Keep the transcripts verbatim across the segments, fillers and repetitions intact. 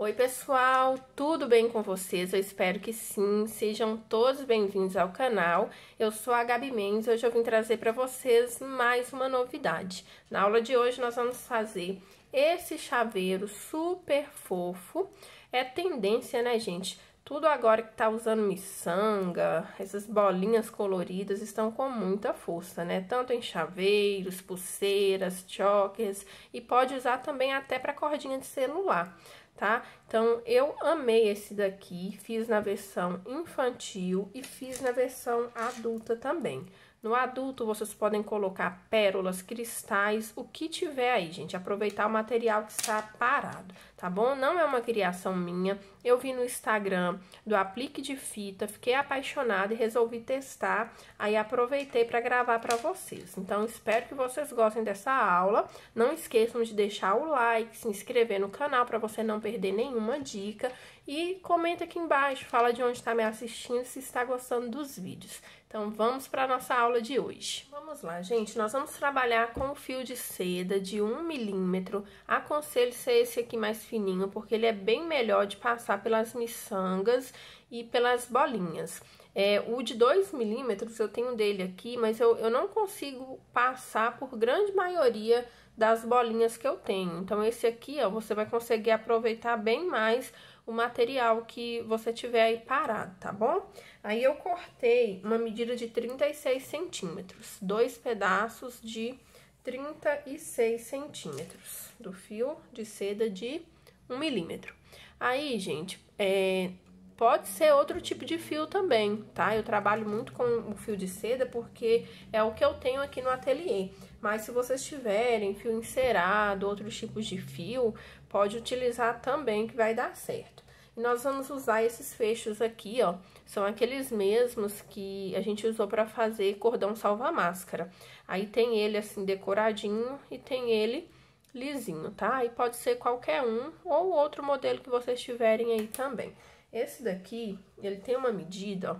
Oi pessoal, tudo bem com vocês? Eu espero que sim, sejam todos bem-vindos ao canal. Eu sou a Gabi Mendes e hoje eu vim trazer para vocês mais uma novidade. Na aula de hoje nós vamos fazer esse chaveiro super fofo, é tendência, né gente? Tudo agora que tá usando miçanga, essas bolinhas coloridas estão com muita força, né? Tanto em chaveiros, pulseiras, chokers e pode usar também até para cordinha de celular. Tá? Então, eu amei esse daqui, fiz na versão infantil e fiz na versão adulta também. No adulto, vocês podem colocar pérolas, cristais, o que tiver aí, gente. Aproveitar o material que está parado, tá bom? Não é uma criação minha, eu vi no Instagram do aplique de fita, fiquei apaixonada e resolvi testar. Aí, aproveitei para gravar para vocês. Então, espero que vocês gostem dessa aula. Não esqueçam de deixar o like, se inscrever no canal para você não perder perder nenhuma dica e comenta aqui embaixo, fala de onde está me assistindo, se está gostando dos vídeos. Então, vamos para a nossa aula de hoje. Vamos lá, gente, nós vamos trabalhar com o fio de seda de um milímetro. Aconselho ser esse aqui mais fininho, porque ele é bem melhor de passar pelas miçangas e pelas bolinhas. É, o de dois milímetros eu tenho dele aqui, mas eu, eu não consigo passar por grande maioria das bolinhas que eu tenho. Então, esse aqui, ó, você vai conseguir aproveitar bem mais o material que você tiver aí parado, tá bom? Aí, eu cortei uma medida de trinta e seis centímetros, dois pedaços de trinta e seis centímetros do fio de seda de um milímetro. Aí, gente, é... pode ser outro tipo de fio também, tá? Eu trabalho muito com o fio de seda porque é o que eu tenho aqui no ateliê. Mas se vocês tiverem fio encerado, outros tipos de fio, pode utilizar também que vai dar certo. E nós vamos usar esses fechos aqui, ó. São aqueles mesmos que a gente usou pra fazer cordão salva-máscara. Aí tem ele assim decoradinho e tem ele lisinho, tá? E pode ser qualquer um ou outro modelo que vocês tiverem aí também. Esse daqui, ele tem uma medida, ó,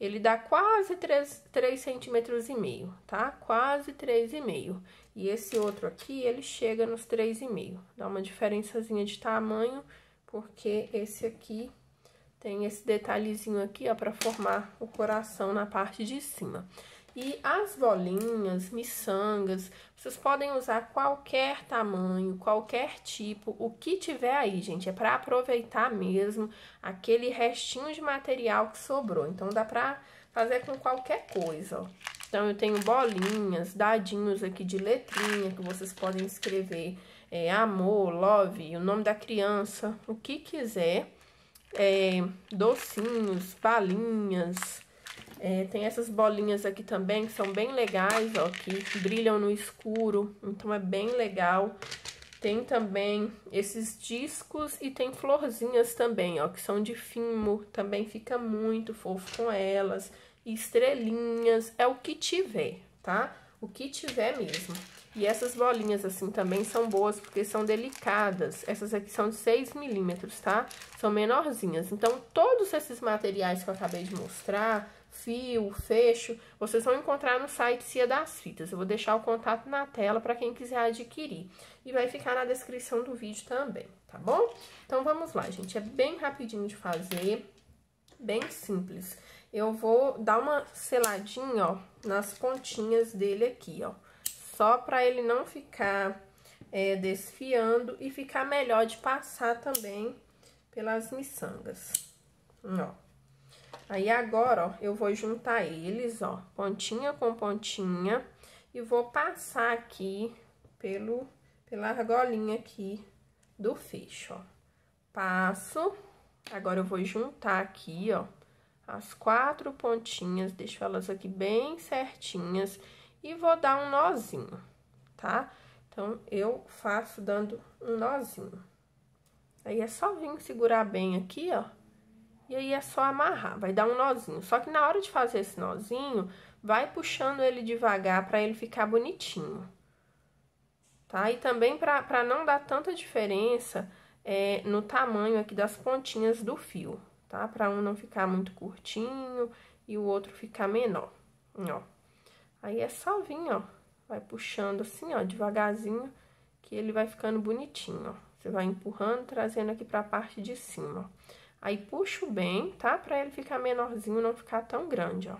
ele dá quase três centímetros e meio, tá? Quase três e meio. E esse outro aqui, ele chega nos três e meio. Dá uma diferençazinha de tamanho, porque esse aqui tem esse detalhezinho aqui, ó, pra formar o coração na parte de cima. E as bolinhas, miçangas, vocês podem usar qualquer tamanho, qualquer tipo, o que tiver aí, gente. É pra aproveitar mesmo aquele restinho de material que sobrou. Então, dá pra fazer com qualquer coisa, ó. Então, eu tenho bolinhas, dadinhos aqui de letrinha, que vocês podem escrever é, amor, love, o nome da criança, o que quiser. É, docinhos, balinhas... É, tem essas bolinhas aqui também, que são bem legais, ó, que brilham no escuro, então é bem legal. Tem também esses discos e tem florzinhas também, ó, que são de fimo, também fica muito fofo com elas. Estrelinhas, é o que tiver, tá? O que tiver mesmo. E essas bolinhas assim também são boas porque são delicadas. Essas aqui são de seis milímetros, tá? São menorzinhas. Então, todos esses materiais que eu acabei de mostrar... fio, fecho, vocês vão encontrar no site Cia das Fitas. Eu vou deixar o contato na tela para quem quiser adquirir. E vai ficar na descrição do vídeo também, tá bom? Então, vamos lá, gente. É bem rapidinho de fazer, bem simples. Eu vou dar uma seladinha, ó, nas pontinhas dele aqui, ó. Só para ele não ficar é, desfiando e ficar melhor de passar também pelas miçangas, ó. Aí, agora, ó, eu vou juntar eles, ó, pontinha com pontinha, e vou passar aqui pelo, pela argolinha aqui do fecho, ó. Passo, agora eu vou juntar aqui, ó, as quatro pontinhas, deixo elas aqui bem certinhas, e vou dar um nozinho, tá? Então, eu faço dando um nozinho. Aí, é só vir segurar bem aqui, ó. E aí, é só amarrar, vai dar um nozinho. Só que na hora de fazer esse nozinho, vai puxando ele devagar pra ele ficar bonitinho. Tá? E também pra, pra não dar tanta diferença é, no tamanho aqui das pontinhas do fio, tá? Pra um não ficar muito curtinho e o outro ficar menor, ó. Aí, é só vir, ó, vai puxando assim, ó, devagarzinho, que ele vai ficando bonitinho, ó. Você vai empurrando, trazendo aqui pra parte de cima. Aí, puxo bem, tá? Pra ele ficar menorzinho, não ficar tão grande, ó.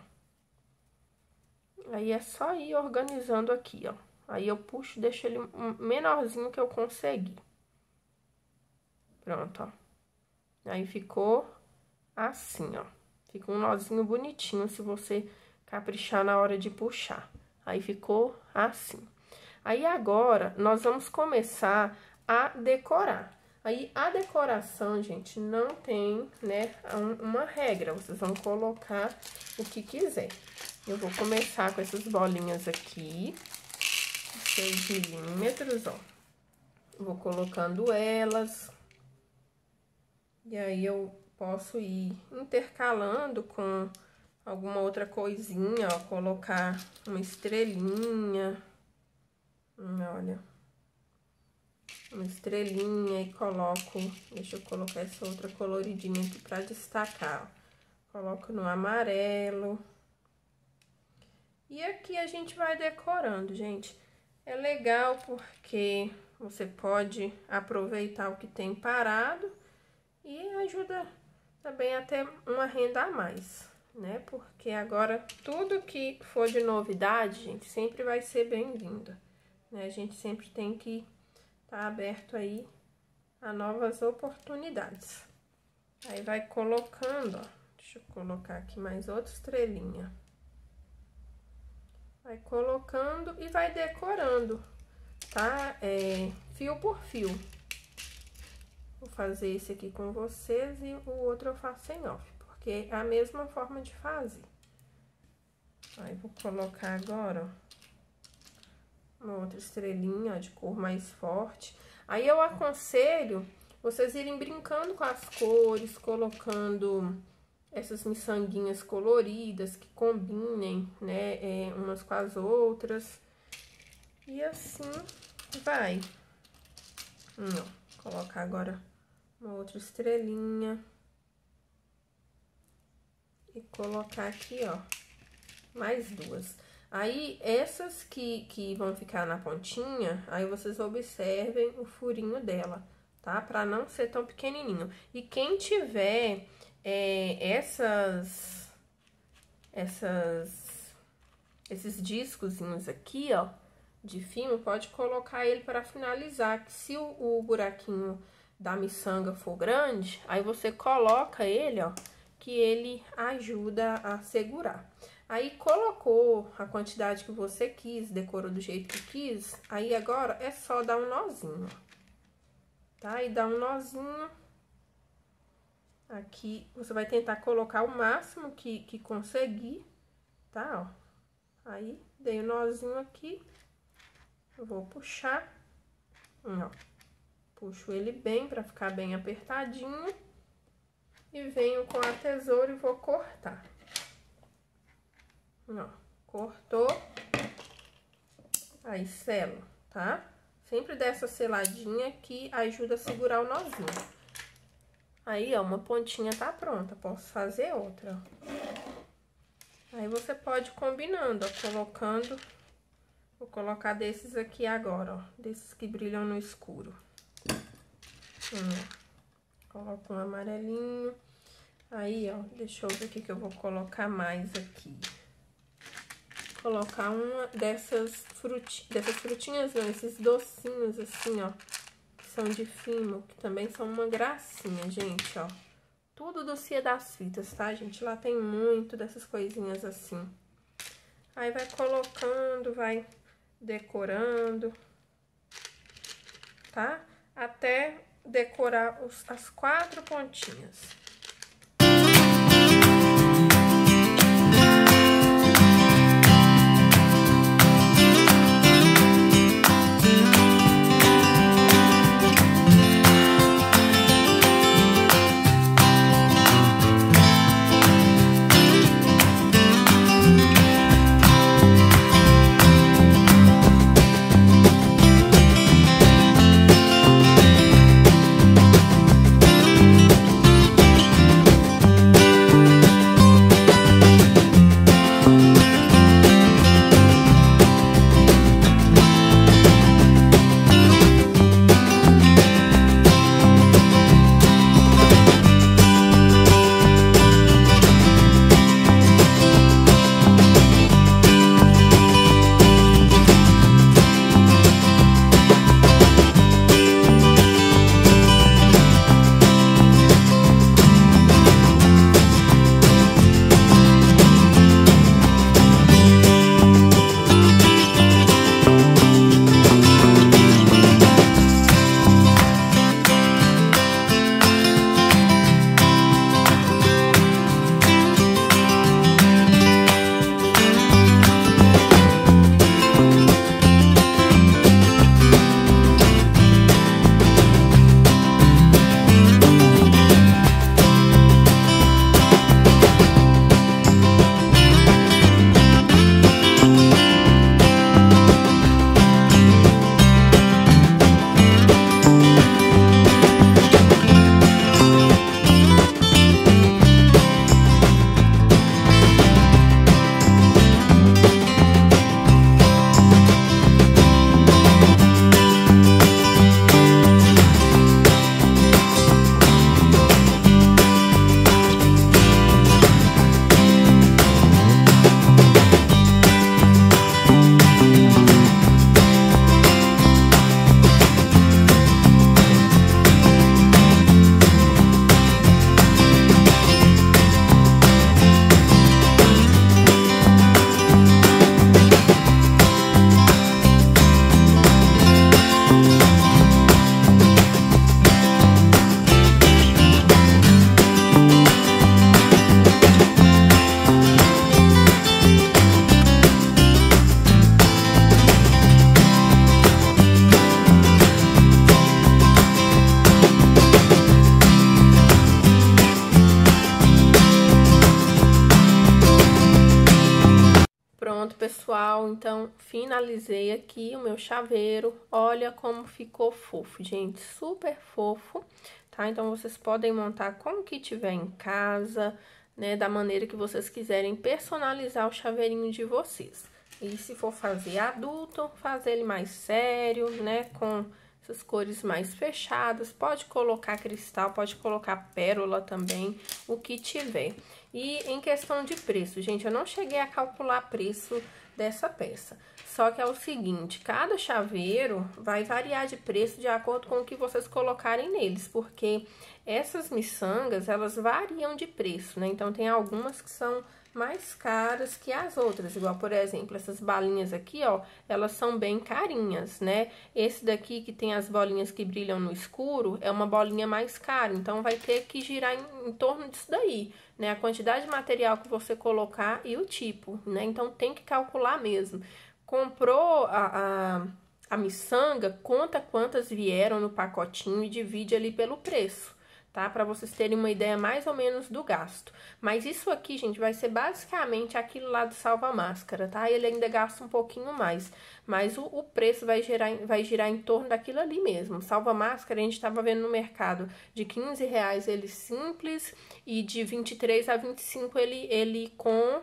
Aí, é só ir organizando aqui, ó. Aí, eu puxo, deixo ele menorzinho que eu consegui. Pronto, ó. Aí, ficou assim, ó. Fica um nozinho bonitinho, se você caprichar na hora de puxar. Aí, ficou assim. Aí, agora, nós vamos começar a decorar. Aí, a decoração, gente, não tem, né, uma regra. Vocês vão colocar o que quiser. Eu vou começar com essas bolinhas aqui, seis milímetros, ó. Vou colocando elas. E aí, eu posso ir intercalando com alguma outra coisinha, ó. Colocar uma estrelinha. Olha, uma estrelinha e coloco, deixa eu colocar essa outra coloridinha aqui pra destacar, ó. Coloco no amarelo. E aqui a gente vai decorando, gente. É legal porque você pode aproveitar o que tem parado e ajuda também até uma renda a mais, né? Porque agora tudo que for de novidade, gente, sempre vai ser bem-vindo, né? A gente sempre tem que tá aberto aí a novas oportunidades. Aí, vai colocando, ó. Deixa eu colocar aqui mais outra estrelinha. Vai colocando e vai decorando, tá? É, fio por fio. Vou fazer esse aqui com vocês e o outro eu faço em off, porque é a mesma forma de fazer. Aí, vou colocar agora, ó, uma outra estrelinha, ó, de cor mais forte. Aí, eu aconselho vocês irem brincando com as cores, colocando essas miçanguinhas coloridas que combinem, né, é, umas com as outras. E assim vai. Não, vou colocar agora uma outra estrelinha. E colocar aqui, ó, mais duas. Aí, essas que, que vão ficar na pontinha, aí vocês observem o furinho dela, tá? Pra não ser tão pequenininho. E quem tiver é, essas, essas, esses discozinhos aqui, ó, de fio, pode colocar ele pra finalizar. Que se o, o buraquinho da miçanga for grande, aí você coloca ele, ó, que ele ajuda a segurar. Aí, colocou a quantidade que você quis, decorou do jeito que quis, aí agora é só dar um nozinho, tá? E dá um nozinho. Aqui, você vai tentar colocar o máximo que, que conseguir, tá? Ó. Aí, dei um nozinho aqui, eu vou puxar, ó. Puxo ele bem pra ficar bem apertadinho. E venho com a tesoura e vou cortar. Ó, cortou, aí selo, tá? Sempre dá essa seladinha que ajuda a segurar o nozinho. Aí, ó, uma pontinha tá pronta, posso fazer outra. Aí, você pode combinando, ó, colocando. Vou colocar desses aqui agora, ó, desses que brilham no escuro. Ó, coloco um amarelinho. Aí, ó, deixa eu ver o que que eu vou colocar mais aqui. Colocar uma dessas, fruti... dessas frutinhas, não, esses docinhos assim, ó, que são de fimo, que também são uma gracinha, gente, ó. Tudo do Cia das Fitas, tá, gente? Lá tem muito dessas coisinhas assim. Aí, vai colocando, vai decorando, tá? Até decorar os, as quatro pontinhas. pessoal, então finalizei aqui o meu chaveiro. Olha como ficou fofo, gente, super fofo, tá? Então vocês podem montar com o que tiver em casa, né, da maneira que vocês quiserem personalizar o chaveirinho de vocês. E se for fazer adulto, fazer ele mais sério, né, com essas cores mais fechadas, pode colocar cristal, pode colocar pérola também, o que tiver. E em questão de preço, gente, eu não cheguei a calcular preço dessa peça. Só que é o seguinte, cada chaveiro vai variar de preço de acordo com o que vocês colocarem neles, porque essas miçangas, elas variam de preço, né? Então, tem algumas que são mais caras que as outras, igual, por exemplo, essas balinhas aqui, ó, elas são bem carinhas, né? Esse daqui que tem as bolinhas que brilham no escuro, é uma bolinha mais cara, então vai ter que girar em, em torno disso daí, né? A quantidade de material que você colocar e o tipo, né? Então, tem que calcular mesmo. Comprou a... a... A miçanga, conta quantas vieram no pacotinho e divide ali pelo preço, tá? Para vocês terem uma ideia mais ou menos do gasto. Mas isso aqui, gente, vai ser basicamente aquilo lá do salva-máscara, tá? Ele ainda gasta um pouquinho mais, mas o, o preço vai, gerar, vai girar em torno daquilo ali mesmo. Salva-máscara, a gente estava vendo no mercado de quinze reais ele simples e de vinte e três a vinte e cinco ele, ele com...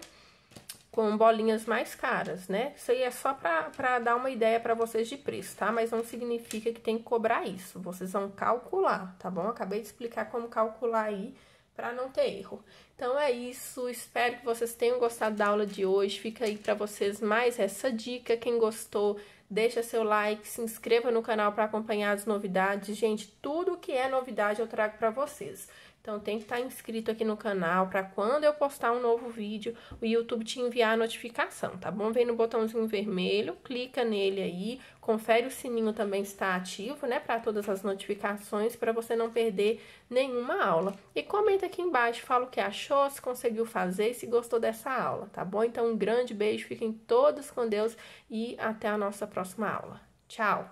com bolinhas mais caras, né? Isso aí é só pra, pra dar uma ideia pra vocês de preço, tá? Mas não significa que tem que cobrar isso. Vocês vão calcular, tá bom? Acabei de explicar como calcular aí pra não ter erro. Então é isso. Espero que vocês tenham gostado da aula de hoje. Fica aí pra vocês mais essa dica. Quem gostou, deixa seu like, se inscreva no canal pra acompanhar as novidades. Gente, tudo que é novidade eu trago pra vocês. Então, tem que estar inscrito aqui no canal para quando eu postar um novo vídeo, o YouTube te enviar a notificação, tá bom? Vem no botãozinho vermelho, clica nele aí, confere o sininho também se está ativo, né? Para todas as notificações, para você não perder nenhuma aula. E comenta aqui embaixo, fala o que achou, se conseguiu fazer e se gostou dessa aula, tá bom? Então, um grande beijo, fiquem todos com Deus e até a nossa próxima aula. Tchau!